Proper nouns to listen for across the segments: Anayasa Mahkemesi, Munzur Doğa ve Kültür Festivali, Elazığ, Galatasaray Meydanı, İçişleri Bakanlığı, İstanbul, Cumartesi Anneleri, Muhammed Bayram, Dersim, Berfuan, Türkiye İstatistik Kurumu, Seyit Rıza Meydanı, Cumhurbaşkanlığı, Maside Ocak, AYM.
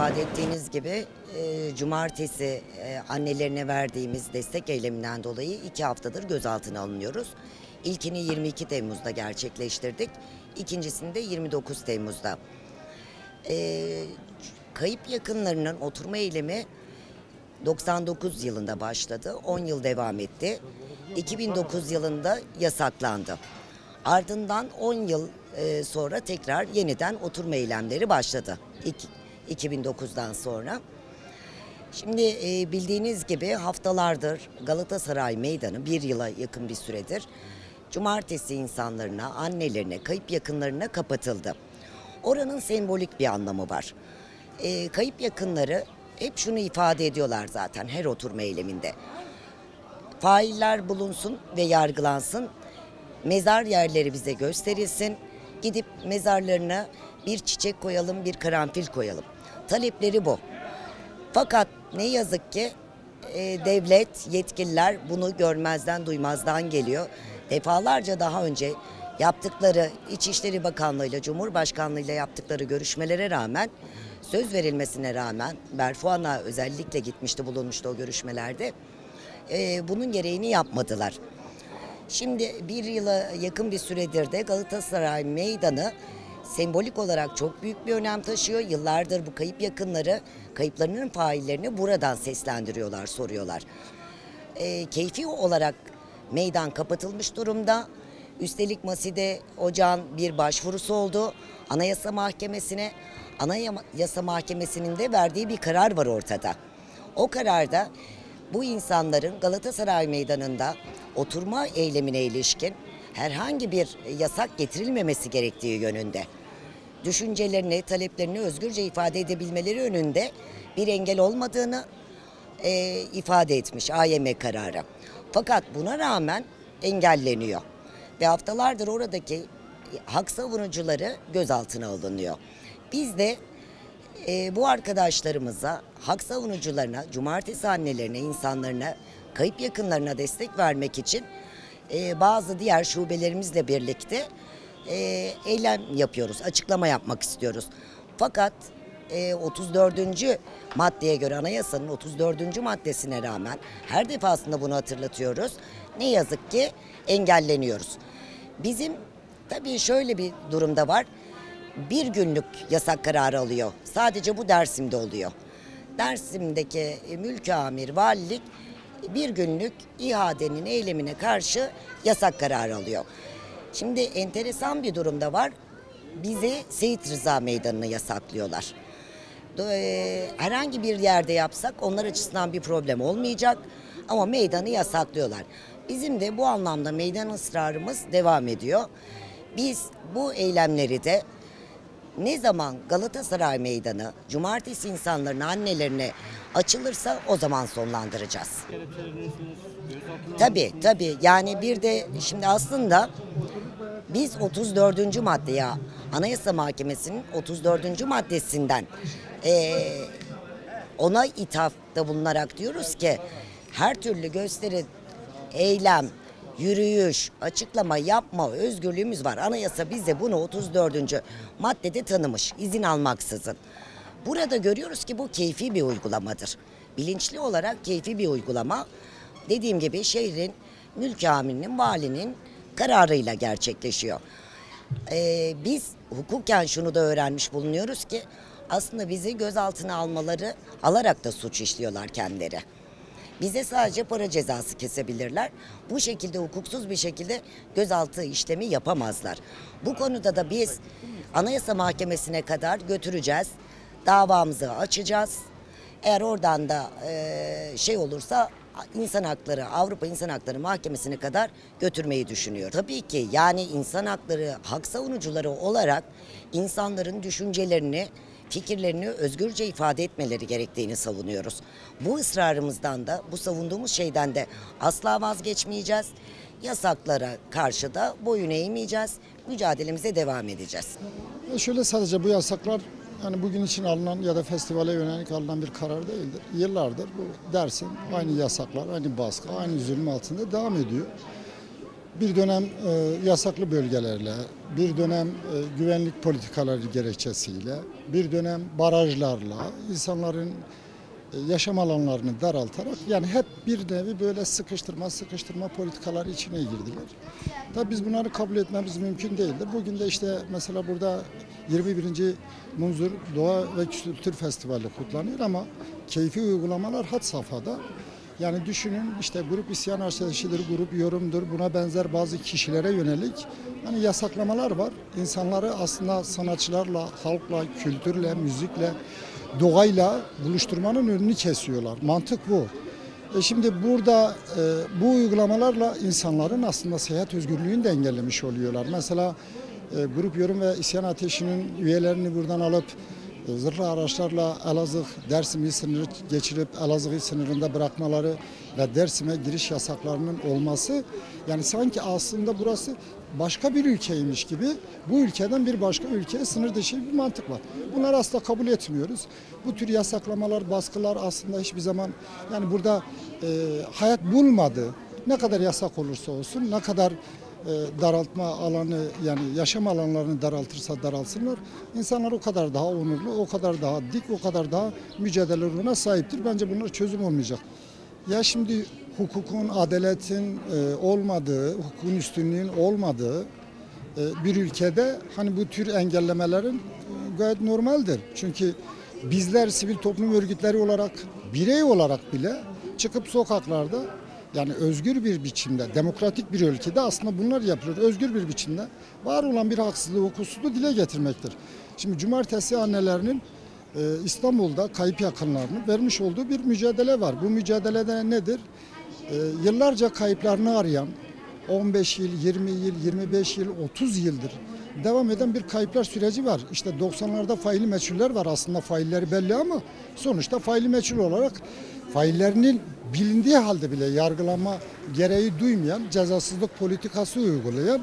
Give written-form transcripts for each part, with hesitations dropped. ifade ettiğiniz gibi cumartesi annelerine verdiğimiz destek eyleminden dolayı 2 haftadır gözaltına alınıyoruz. İlkini 22 Temmuz'da gerçekleştirdik. İkincisini de 29 Temmuz'da. Kayıp yakınlarının oturma eylemi 99 yılında başladı. 10 yıl devam etti. 2009 yılında yasaklandı. Ardından 10 yıl sonra tekrar yeniden oturma eylemleri başladı. 2009'dan sonra. Şimdi bildiğiniz gibi haftalardır Galatasaray Meydanı, bir yıla yakın bir süredir cumartesi insanlarına, annelerine, kayıp yakınlarına kapatıldı. Oranın sembolik bir anlamı var. Kayıp yakınları hep şunu ifade ediyorlar zaten her oturma eyleminde. Failler bulunsun ve yargılansın, mezar yerleri bize gösterilsin, gidip mezarlarına bir çiçek koyalım, bir karanfil koyalım. Talepleri bu. Fakat ne yazık ki devlet, yetkililer bunu görmezden duymazdan geliyor. Defalarca daha önce yaptıkları, İçişleri Bakanlığı ile Cumhurbaşkanlığı ile yaptıkları görüşmelere rağmen, söz verilmesine rağmen, Berfuan'a özellikle gitmişti, bulunmuştu o görüşmelerde, bunun gereğini yapmadılar. Şimdi bir yıla yakın bir süredir de Galatasaray Meydanı sembolik olarak çok büyük bir önem taşıyor. Yıllardır bu kayıp yakınları, kayıplarının faillerini buradan seslendiriyorlar, soruyorlar. Keyfi olarak meydan kapatılmış durumda. Üstelik Maside Ocağın bir başvurusu oldu Anayasa Mahkemesi'ne. Anayasa Mahkemesi'nin de verdiği bir karar var ortada. O kararda bu insanların Galatasaray Meydanı'nda oturma eylemine ilişkin herhangi bir yasak getirilmemesi gerektiği yönünde, düşüncelerini, taleplerini özgürce ifade edebilmeleri önünde bir engel olmadığını ifade etmiş AYM kararı. Fakat buna rağmen engelleniyor ve haftalardır oradaki hak savunucuları gözaltına alınıyor. Biz de bu arkadaşlarımıza, hak savunucularına, cumartesi annelerine, insanlarına, kayıp yakınlarına destek vermek için bazı diğer şubelerimizle birlikte eylem yapıyoruz, açıklama yapmak istiyoruz. Fakat 34. maddeye göre, anayasanın 34. maddesine rağmen her defasında bunu hatırlatıyoruz. Ne yazık ki engelleniyoruz. Bizim tabii şöyle bir durumda var. Bir günlük yasak kararı alıyor. Sadece bu Dersim'de oluyor. Dersim'deki mülki amir, valilik bir günlük İHA'nın eylemine karşı yasak kararı alıyor. Şimdi enteresan bir durumda var. Bizi Seyit Rıza Meydanı'nı yasaklıyorlar. Herhangi bir yerde yapsak onlar açısından bir problem olmayacak ama meydanı yasaklıyorlar. Bizim de bu anlamda meydan ısrarımız devam ediyor. Biz bu eylemleri de ne zaman Galatasaray Meydanı, cumartesi insanların annelerine açılırsa o zaman sonlandıracağız. Tabii. Yani bir de şimdi aslında biz 34. maddeye, Anayasa Mahkemesi'nin 34. maddesinden ona ithafta bulunarak diyoruz ki her türlü gösteri, eylem, yürüyüş, açıklama yapma özgürlüğümüz var. Anayasa bize bunu 34. maddede tanımış, izin almaksızın. Burada görüyoruz ki bu keyfi bir uygulamadır. Bilinçli olarak keyfi bir uygulama. Dediğim gibi şehrin mülki amirinin, valinin kararıyla gerçekleşiyor. Biz hukuken şunu da öğrenmiş bulunuyoruz ki aslında bizi gözaltına alarak da suç işliyorlar kendileri. Bize sadece para cezası kesebilirler. Bu şekilde hukuksuz bir şekilde gözaltı işlemi yapamazlar. Bu konuda da biz Anayasa Mahkemesi'ne kadar götüreceğiz. Davamızı açacağız. Eğer oradan da olursa Avrupa İnsan Hakları Mahkemesi'ne kadar götürmeyi düşünüyor. Tabii ki yani insan hakları, hak savunucuları olarak insanların düşüncelerini, fikirlerini özgürce ifade etmeleri gerektiğini savunuyoruz. Bu ısrarımızdan da, bu savunduğumuz şeyden de asla vazgeçmeyeceğiz. Yasaklara karşı da boyun eğmeyeceğiz. Mücadelemize devam edeceğiz. Şöyle, sadece bu yasaklar yani bugün için alınan ya da festivale yönelik alınan bir karar değildir. Yıllardır bu Dersim aynı yasaklar, aynı baskı, aynı zulüm altında devam ediyor. bir dönem yasaklı bölgelerle, bir dönem güvenlik politikaları gerekçesiyle, bir dönem barajlarla insanların yaşam alanlarını daraltarak, yani hep bir nevi böyle sıkıştırma politikaları içine girdiler. Tabii biz bunları kabul etmemiz mümkün değildir. Bugün de işte mesela burada 21. Munzur Doğa ve Kültür Festivali kutlanıyor ama keyfi uygulamalar had safhada. Yani düşünün işte Grup İsyan Ateşi'dir, Grup Yorum'dur, buna benzer bazı kişilere yönelik hani yasaklamalar var. İnsanları aslında sanatçılarla, halkla, kültürle, müzikle, doğayla buluşturmanın önünü kesiyorlar. Mantık bu. Şimdi burada bu uygulamalarla insanların aslında seyahat özgürlüğünü de engellemiş oluyorlar. Mesela Grup Yorum ve İsyan Ateşi'nin üyelerini buradan alıp zırhlı araçlarla Elazığ, Dersim sınırı geçirip Elazığ sınırında bırakmaları ve Dersim'e giriş yasaklarının olması, yani sanki aslında burası başka bir ülkeymiş gibi bu ülkeden bir başka ülkeye sınır dışı bir mantık var. Bunları asla kabul etmiyoruz. Bu tür yasaklamalar, baskılar aslında hiçbir zaman, yani burada hayat bulmadı. Ne kadar yasak olursa olsun, ne kadar daraltma alanı, yani yaşam alanlarını daraltırsa daralsınlar, insanlar o kadar daha onurlu, o kadar daha dik, o kadar daha mücadele ruhuna sahiptir. Bence bunlar çözüm olmayacak. Ya şimdi hukukun, adaletin olmadığı, hukukun üstünlüğün olmadığı bir ülkede hani bu tür engellemelerin gayet normaldir. Çünkü bizler sivil toplum örgütleri olarak, birey olarak bile çıkıp sokaklarda, yani özgür bir biçimde, demokratik bir ülkede aslında bunlar yapılır. Özgür bir biçimde var olan bir haksızlığı, hukuksuzluğu dile getirmektir. Şimdi Cumartesi Annelerinin İstanbul'da kayıp yakınlarının vermiş olduğu bir mücadele var. Bu mücadelede nedir? Yıllarca kayıplarını arayan, 15 yıl, 20 yıl, 25 yıl, 30 yıldır devam eden bir kayıplar süreci var. İşte 90'larda faili meçhuller var. Aslında failleri belli ama sonuçta faili meçhul olarak faillerinin bilindiği halde bile yargılama gereği duymayan, cezasızlık politikası uygulayan,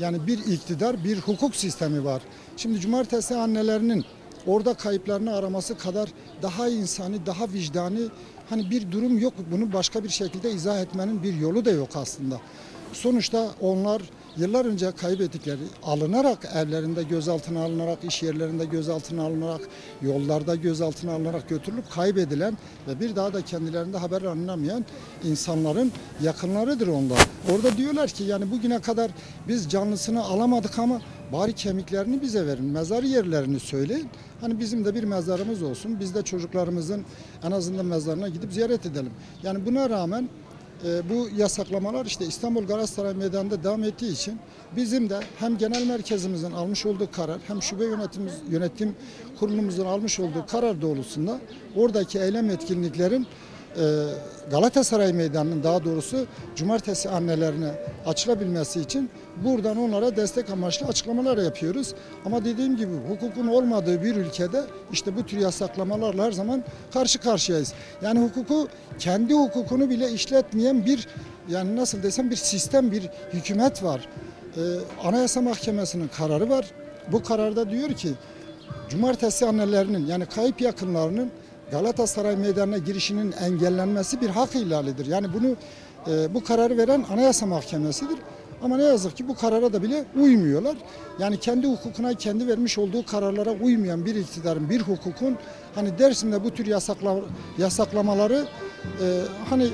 yani bir iktidar, bir hukuk sistemi var. Şimdi Cumartesi Annelerinin orada kayıplarını araması kadar daha insani, daha vicdani hani bir durum yok. Bunu başka bir şekilde izah etmenin bir yolu da yok aslında. Sonuçta onlar yıllar önce kaybettikleri, alınarak evlerinde gözaltına alınarak, iş yerlerinde gözaltına alınarak, yollarda gözaltına alınarak götürülüp kaybedilen ve bir daha da kendilerinde haber alınamayan insanların yakınlarıdır onlar. Orada diyorlar ki yani bugüne kadar biz canlısını alamadık ama bari kemiklerini bize verin, mezar yerlerini söyleyin. Hani bizim de bir mezarımız olsun, biz de çocuklarımızın en azından mezarına gidip ziyaret edelim. Yani buna rağmen bu yasaklamalar işte İstanbul Galatasaray Meydanı'nda devam ettiği için bizim de hem genel merkezimizin almış olduğu karar, hem şube yönetim kurulumuzun almış olduğu karar doğrultusunda oradaki eylem etkinliklerin Galatasaray Meydanı'nın, daha doğrusu Cumartesi Annelerine açılabilmesi için buradan onlara destek amaçlı açıklamalar yapıyoruz. Ama dediğim gibi hukukun olmadığı bir ülkede işte bu tür yasaklamalarla her zaman karşı karşıyayız. Yani hukuku, kendi hukukunu bile işletmeyen bir, yani nasıl desem, bir sistem, bir hükümet var. Anayasa Mahkemesi'nin kararı var. Bu kararda diyor ki Cumartesi Annelerinin, yani kayıp yakınlarının Galatasaray Meydanı'na girişinin engellenmesi bir hak ihlalidir. Yani bunu bu kararı veren Anayasa Mahkemesi'dir. Ama ne yazık ki bu karara da bile uymuyorlar. Yani kendi hukukuna, kendi vermiş olduğu kararlara uymayan bir iktidarın, bir hukukun hani Dersim'de bu tür yasaklamaları hani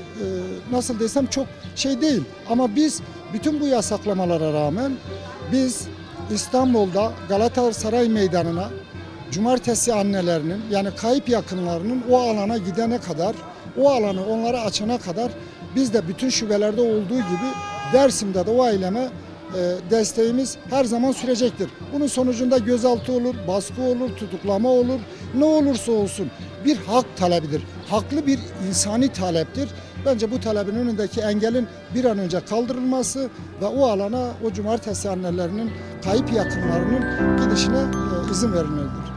nasıl desem çok şey değil. Ama biz bütün bu yasaklamalara rağmen biz İstanbul'da Galatasaray Meydanı'na Cumartesi Annelerinin, yani kayıp yakınlarının o alana gidene kadar, o alanı onlara açana kadar biz de bütün şubelerde olduğu gibi Dersim'de de o aileme desteğimiz her zaman sürecektir. Bunun sonucunda gözaltı olur, baskı olur, tutuklama olur. Ne olursa olsun bir hak talebidir. Haklı bir insani taleptir. Bence bu talebin önündeki engelin bir an önce kaldırılması ve o alana, o Cumartesi Annelerinin kayıp yakınlarının gidişine izin verilmelidir.